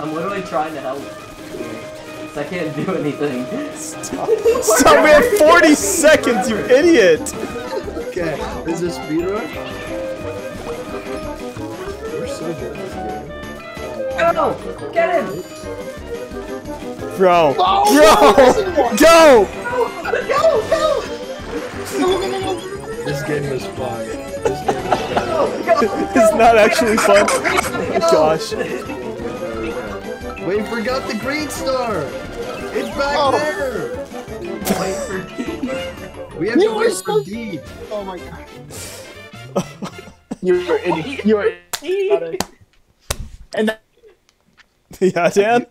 I'm literally trying to help. I can't do anything. Stop. Stop, we have 40 seconds, you idiot! Okay, is this speedrun? We're so good at this game. Go! Get him! Bro! Oh, bro! Go! Go! Go! This game is fun. This game is fun. Go. It's not actually fun. Gosh. We forgot the green star! It's back there! We have to wait for D! Oh my god. You're an idiot. You're an idiot. And that... Yeah, Dan?